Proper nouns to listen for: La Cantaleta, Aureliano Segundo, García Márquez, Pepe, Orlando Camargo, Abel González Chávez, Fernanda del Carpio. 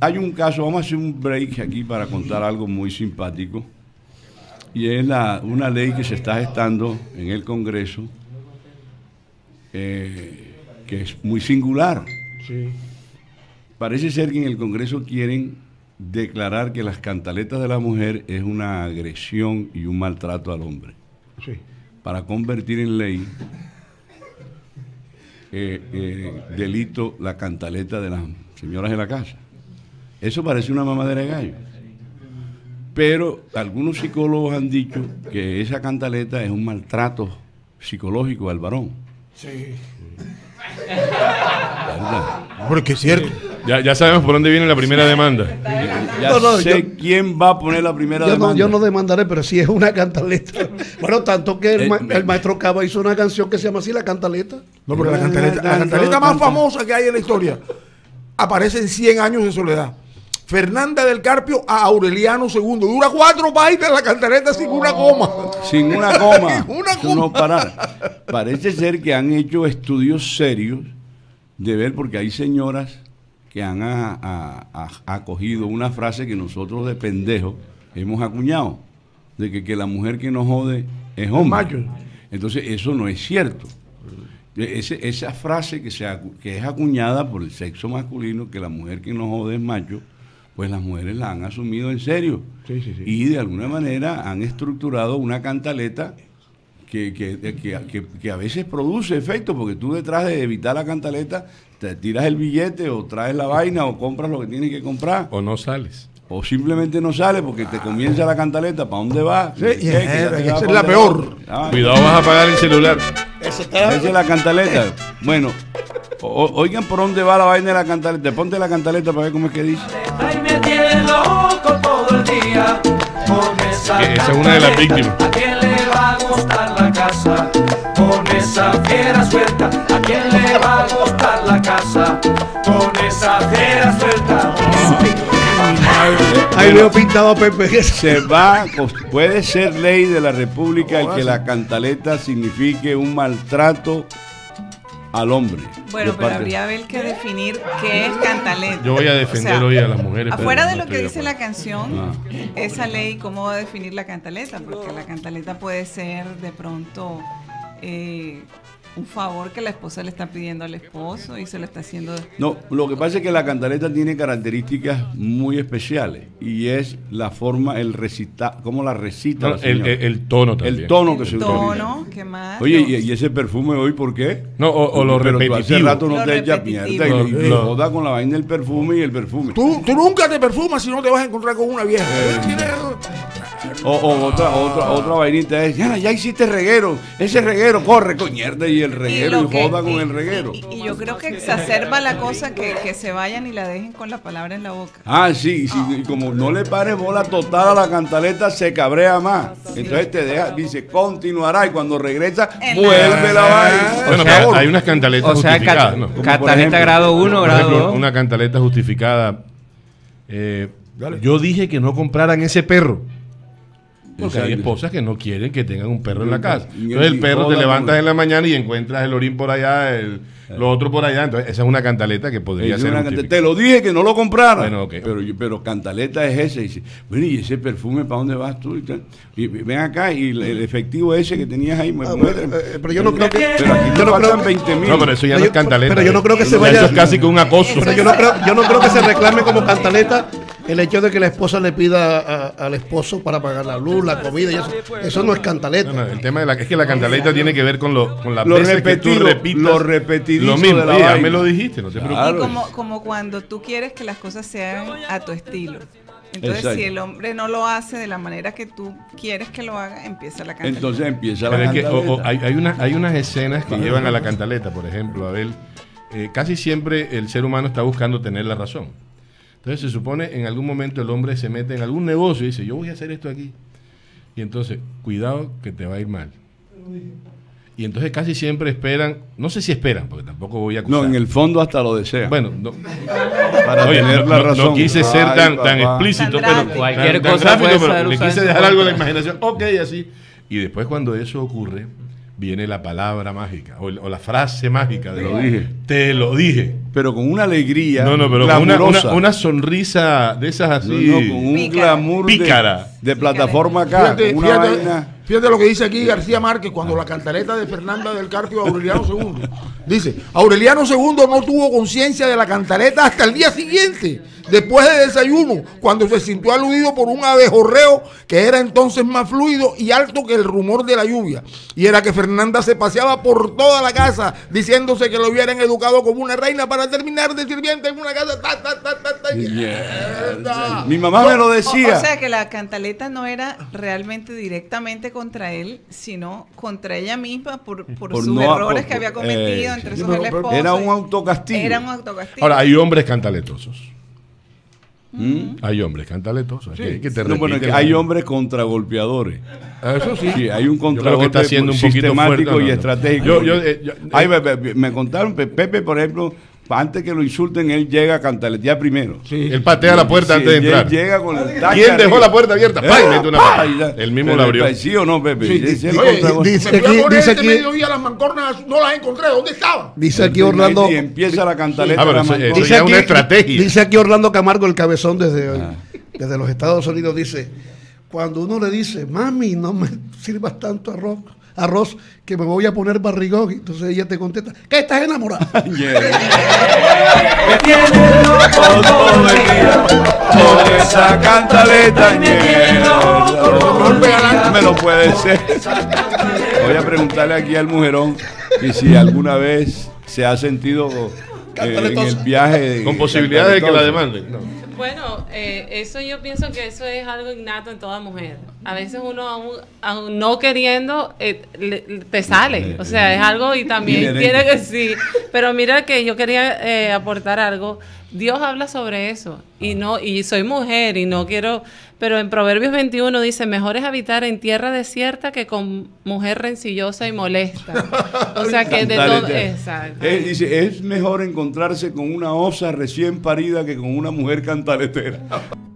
Hay un caso, vamos a hacer un break aquí para contar algo muy simpático, y es una ley que se está gestando en el Congreso, que es muy singular. Sí. Parece ser que en el Congreso quieren declarar que las cantaletas de la mujer es una agresión y un maltrato al hombre. Sí. Para convertir en ley delito la cantaleta de las señoras de la casa. Eso parece una mamadera de gallo. Pero algunos psicólogos han dicho que esa cantaleta es un maltrato psicológico al varón. Sí. Porque es cierto. Ya sabemos por dónde viene la primera demanda. Ya sé quién va a poner la primera demanda. Yo no demandaré, pero sí es una cantaleta. Bueno, tanto que el maestro Cava hizo una canción que se llama así, La Cantaleta. No, pero la cantaleta más famosa que hay en la historia. Aparece en 100 años de soledad. Fernanda del Carpio a Aureliano Segundo. Dura 4 páginas la cantaleta sin una coma. Sin una coma. Sin una coma. No parar. Parece ser que han hecho estudios serios de ver, porque hay señoras que han acogido una frase que nosotros de pendejos hemos acuñado, de que la mujer que no jode es hombre. Entonces eso no es cierto. Esa frase que es acuñada por el sexo masculino, que la mujer que no jode es macho, pues las mujeres la han asumido en serio. Sí, sí, sí. Y de alguna manera han estructurado una cantaleta que a veces produce efecto, porque tú detrás de evitar la cantaleta te tiras el billete o traes la vaina o compras lo que tienes que comprar. O no sales. O simplemente no sales porque te comienza la cantaleta. ¿Para dónde vas? Sí, esa es la peor. Ay, cuidado, vas a apagar el celular. Esa es la cantaleta. Bueno, oigan por dónde va la vaina de la cantaleta. Ponte la cantaleta para ver cómo es que dice. Ay, me tiene loco todo el día. Esa es una de las víctimas. ¿A quién le va a gustar la casa? Con esa fiera suelta. ¿A quién le va a gustar la casa? Con esa fiera suelta. Ahí veo pintado a Pepe. Puede ser ley de la República el que la cantaleta signifique un maltrato al hombre. Bueno, pero habría que definir qué es cantaleta. Yo voy a defender hoy a las mujeres. Afuera de lo que dice la canción, esa ley, ¿cómo va a definir la cantaleta? Porque la cantaleta puede ser de pronto un favor que la esposa le está pidiendo al esposo y se lo está haciendo. No, lo que pasa es que la cantaleta tiene características muy especiales, y es la forma, cómo la recita. No, la señora. El tono también. El tono que se utiliza. El tono, ¿qué más? Oye, ¿y ese perfume hoy por qué? No, o lo repetitivo. Hace rato no te echa mierda y joda con la vaina del perfume y el perfume. Tú nunca te perfumas si no te vas a encontrar con una vieja. O otra vainita es, ya hiciste reguero, ese reguero, corre con mierda y el reguero y joda con el reguero. Y yo creo que exacerba la cosa, que se vayan y la dejen con la palabra en la boca. Ah, sí, y como no le pares bola total a la cantaleta, se cabrea más. Entonces te deja, dice, continuará, y cuando regresa, vuelve la vaina. Bueno, pero hay unas cantaletas justificadas. Cantaleta grado 1, grado 2. Una cantaleta justificada. Yo dije que no compraran ese perro. Porque hay esposas que no quieren que tengan un perro en la casa. Entonces el perro, te levantas en la mañana y encuentras el orín por allá, lo otro por allá. Entonces esa es una cantaleta que podría ser. Te lo dije que no lo comprara. Bueno, okay. Pero cantaleta es esa. Dice, bueno, ¿y ese perfume para dónde vas tú? Y ven acá, y el efectivo ese que tenías ahí. Pero yo no creo que... Pero aquí te faltan 20.000. No, pero eso ya no es cantaleta. Pero yo no creo que se vaya... Eso es casi que un acoso. Pero yo no creo que se reclame como cantaleta el hecho de que la esposa le pida al esposo para pagar la luz, la comida y eso no es cantaleta. No, el tema es que la cantaleta tiene que ver con las veces que tú repitas lo repetido. Lo mismo, ya me lo dijiste, no te preocupes. Y como cuando tú quieres que las cosas se hagan a tu estilo. Entonces, exacto, si el hombre no lo hace de la manera que tú quieres que lo haga, empieza la cantaleta. Entonces empieza la cantaleta. Hay unas escenas que llevan a la cantaleta, por ejemplo, Abel. Casi siempre el ser humano está buscando tener la razón. Entonces se supone en algún momento el hombre se mete en algún negocio y dice, yo voy a hacer esto aquí. Y entonces, cuidado que te va a ir mal. Y entonces casi siempre esperan, no sé si esperan, porque tampoco voy a acusar. No, en el fondo hasta lo desean. Bueno, no, para tener la razón. No quise ser tan explícito, pero cualquier cosa le quise dejar algo a la imaginación. Ok, así. Y después cuando eso ocurre, viene la palabra mágica o la frase mágica de te lo dije. pero con una alegría. No, no, pero glamurosa. Con una sonrisa de esas así. No, no, con un pícara. Glamour pícara. De plataforma acá. Fíjate lo que dice aquí García Márquez cuando La Cantaleta de Fernanda del Carpio a Aureliano Segundo. Dice, Aureliano Segundo no tuvo conciencia de la cantaleta hasta el día siguiente, después de desayuno, cuando se sintió aludido por un abejorreo que era entonces más fluido y alto que el rumor de la lluvia. Y era que Fernanda se paseaba por toda la casa diciéndose que lo hubieran educado como una reina para terminar de sirviente en una casa. Ta, ta, ta, ta, ta. Yeah. Mi mamá me lo decía. O sea que la cantaleta no era realmente directamente contra él, sino contra ella misma por sus errores que había cometido entre sus esposos. Era un autocastigo. Ahora, hay hombres cantaletos. ¿Mm? Hay hombres cantaletos. Sí. Hay hombres contragolpeadores. Eso sí. Sí, hay un contragolpe sistemático y estratégico. Me contaron, Pepe, por ejemplo, antes que lo insulten, él llega a cantaletear primero. Sí. Él patea la puerta antes de entrar. Llega con ¿quién dejó la puerta abierta? Él mismo la abrió. ¿Sí o no, Pepe? Sí. Oye, dice aquí mediodía las mancornas no las encontré. ¿Dónde estaban? Dice aquí Orlando. Y empieza la cantaleta. Eso ya es una estrategia. Dice aquí Orlando Camargo, el cabezón desde los Estados Unidos, dice, cuando uno le dice, mami, no me sirvas tanto arroz que me voy a poner barrigón, entonces ella te contesta que estás enamorada. Me tienes loco todo el día con esa cantaleta, me lo puede ser. Voy a preguntarle aquí al mujerón que si alguna vez se ha sentido en el viaje con posibilidades de que la demanden. No. Bueno, eso yo pienso que eso es algo innato en toda mujer. A veces uno aún no queriendo te sale, o sea, es algo y también quiere que sí. Pero mira que yo quería aportar algo. Dios habla sobre eso y soy mujer y no quiero, pero en Proverbios 21 dice, mejor es habitar en tierra desierta que con mujer rencillosa y molesta. O sea que de todo, exacto. Dice, es mejor encontrarse con una osa recién parida que con una mujer cantaletera.